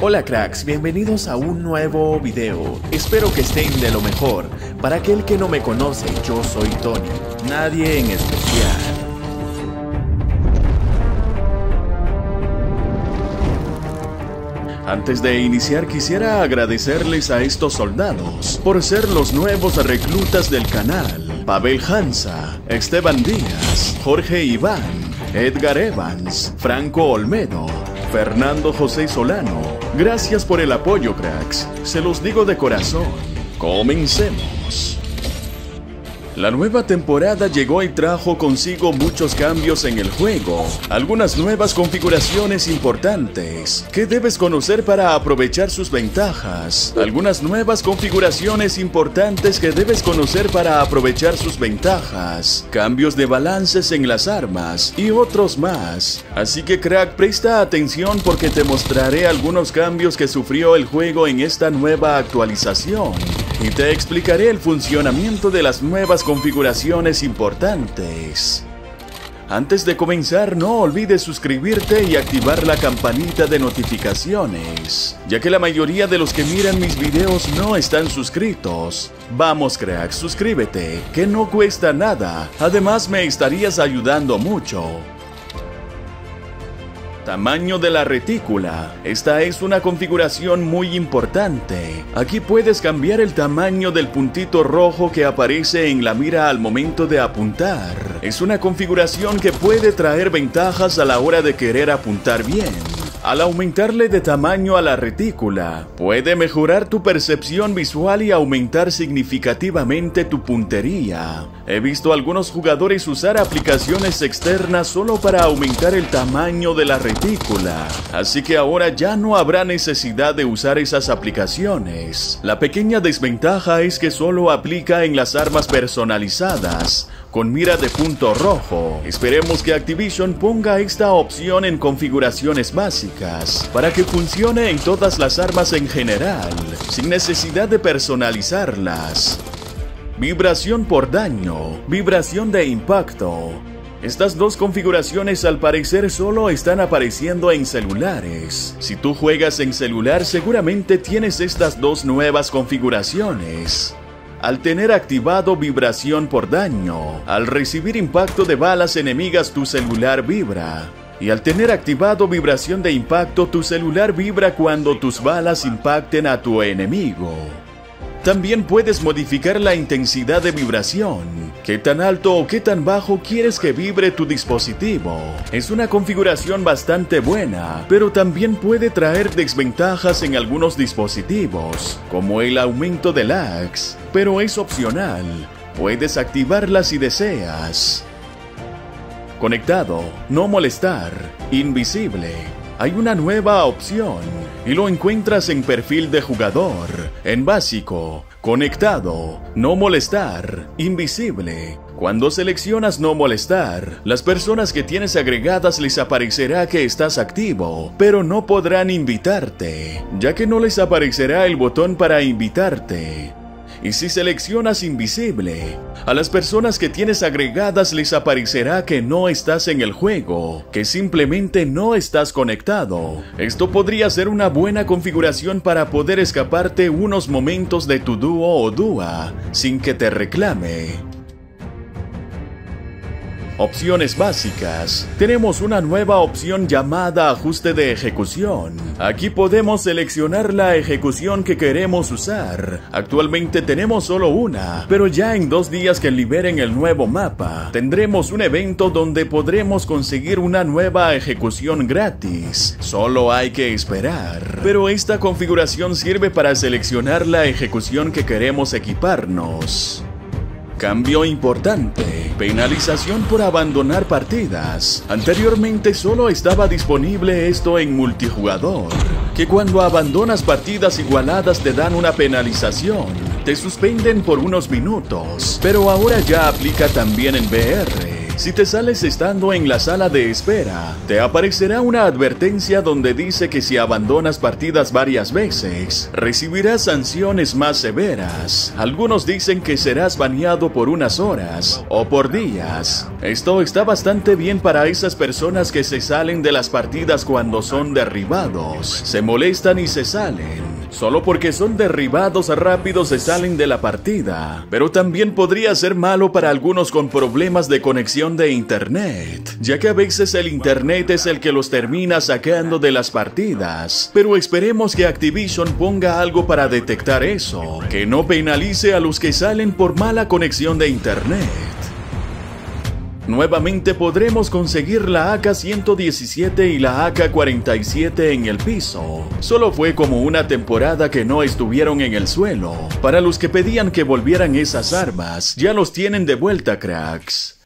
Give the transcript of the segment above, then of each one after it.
Hola cracks, bienvenidos a un nuevo video. Espero que estén de lo mejor. Para aquel que no me conoce, yo soy Tony, nadie en especial. Antes de iniciar quisiera agradecerles a estos soldados por ser los nuevos reclutas del canal: Pavel Hansa, Esteban Díaz, Jorge Iván, Edgar Evans, Franco Olmedo, Fernando José Solano. Gracias por el apoyo cracks, se los digo de corazón. Comencemos. La nueva temporada llegó y trajo consigo muchos cambios en el juego, algunas nuevas configuraciones importantes que debes conocer para aprovechar sus ventajas. Cambios de balances en las armas y otros más. Así que crack, presta atención porque te mostraré algunos cambios que sufrió el juego en esta nueva actualización. Y te explicaré el funcionamiento de las nuevas configuraciones importantes. Antes de comenzar, no olvides suscribirte y activar la campanita de notificaciones, ya que la mayoría de los que miran mis videos no están suscritos. Vamos cracks, suscríbete, que no cuesta nada. Además me estarías ayudando mucho. Tamaño de la retícula. Esta es una configuración muy importante. Aquí puedes cambiar el tamaño del puntito rojo que aparece en la mira al momento de apuntar. Es una configuración que puede traer ventajas a la hora de querer apuntar bien. Al aumentarle de tamaño a la retícula, puede mejorar tu percepción visual y aumentar significativamente tu puntería. He visto algunos jugadores usar aplicaciones externas solo para aumentar el tamaño de la retícula, así que ahora ya no habrá necesidad de usar esas aplicaciones. La pequeña desventaja es que solo aplica en las armas personalizadas con mira de punto rojo. Esperemos que Activision ponga esta opción en configuraciones básicas para que funcione en todas las armas en general, sin necesidad de personalizarlas. Vibración por daño, vibración de impacto. Estas dos configuraciones al parecer solo están apareciendo en celulares. Si tú juegas en celular, seguramente tienes estas dos nuevas configuraciones. Al tener activado vibración por daño, al recibir impacto de balas enemigas tu celular vibra. Y al tener activado vibración de impacto, tu celular vibra cuando tus balas impacten a tu enemigo. También puedes modificar la intensidad de vibración, qué tan alto o qué tan bajo quieres que vibre tu dispositivo. Es una configuración bastante buena, pero también puede traer desventajas en algunos dispositivos, como el aumento de lags, pero es opcional, puedes activarla si deseas. Conectado, no molestar, invisible. Hay una nueva opción y lo encuentras en perfil de jugador, en básico, conectado, no molestar, invisible. Cuando seleccionas no molestar, las personas que tienes agregadas les aparecerá que estás activo, pero no podrán invitarte, ya que no les aparecerá el botón para invitarte. Y si seleccionas invisible, a las personas que tienes agregadas les aparecerá que no estás en el juego, que simplemente no estás conectado. Esto podría ser una buena configuración para poder escaparte unos momentos de tu dúo o dúa sin que te reclame. Opciones básicas. Tenemos una nueva opción llamada ajuste de ejecución. Aquí podemos seleccionar la ejecución que queremos usar. Actualmente tenemos solo una, pero ya en 2 días que liberen el nuevo mapa, tendremos un evento donde podremos conseguir una nueva ejecución gratis. Solo hay que esperar. Pero esta configuración sirve para seleccionar la ejecución que queremos equiparnos. Cambio importante, penalización por abandonar partidas. Anteriormente solo estaba disponible esto en multijugador, que cuando abandonas partidas igualadas te dan una penalización, te suspenden por unos minutos, pero ahora ya aplica también en VR. Si te sales estando en la sala de espera, te aparecerá una advertencia donde dice que si abandonas partidas varias veces, recibirás sanciones más severas. Algunos dicen que serás baneado por unas horas o por días. Esto está bastante bien para esas personas que se salen de las partidas cuando son derribados, se molestan y se salen. Solo porque son derribados rápido se salen de la partida, pero también podría ser malo para algunos con problemas de conexión de internet, ya que a veces el internet es el que los termina sacando de las partidas. Pero esperemos que Activision ponga algo para detectar eso, que no penalice a los que salen por mala conexión de internet. Nuevamente podremos conseguir la AK-117 y la AK-47 en el piso. Solo fue como una temporada que no estuvieron en el suelo. Para los que pedían que volvieran esas armas, ya los tienen de vuelta, cracks.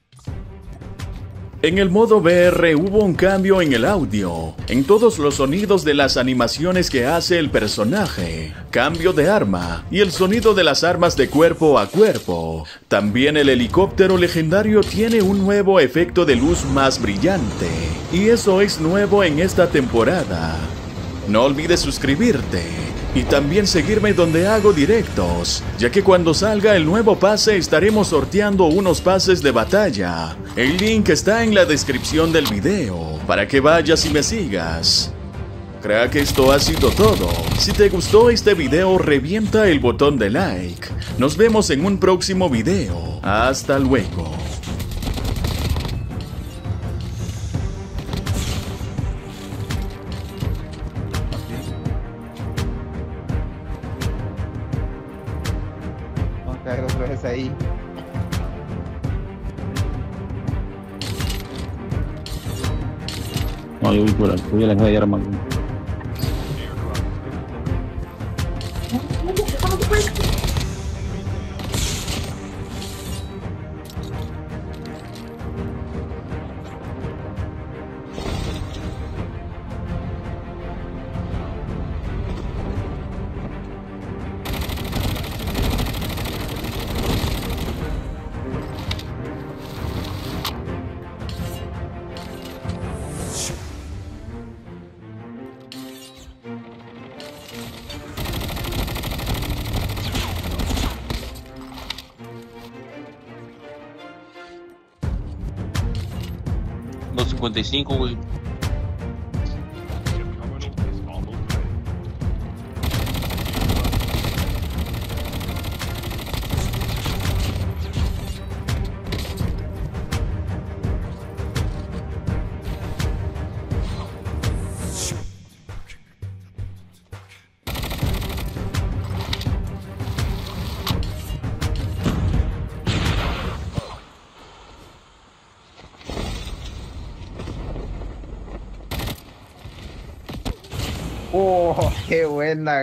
En el modo VR hubo un cambio en el audio, en todos los sonidos de las animaciones que hace el personaje, cambio de arma y el sonido de las armas de cuerpo a cuerpo. También el helicóptero legendario tiene un nuevo efecto de luz más brillante, y eso es nuevo en esta temporada. No olvides suscribirte y también seguirme donde hago directos, ya que cuando salga el nuevo pase estaremos sorteando unos pases de batalla. El link está en la descripción del video, para que vayas y me sigas. Crack, esto ha sido todo. Si te gustó este video, revienta el botón de like. Nos vemos en un próximo video. Hasta luego. Otra vez ahí. No, yo voy por aquí, voy a la caja de armas. $2.55, güey. ¡Oh, qué buena!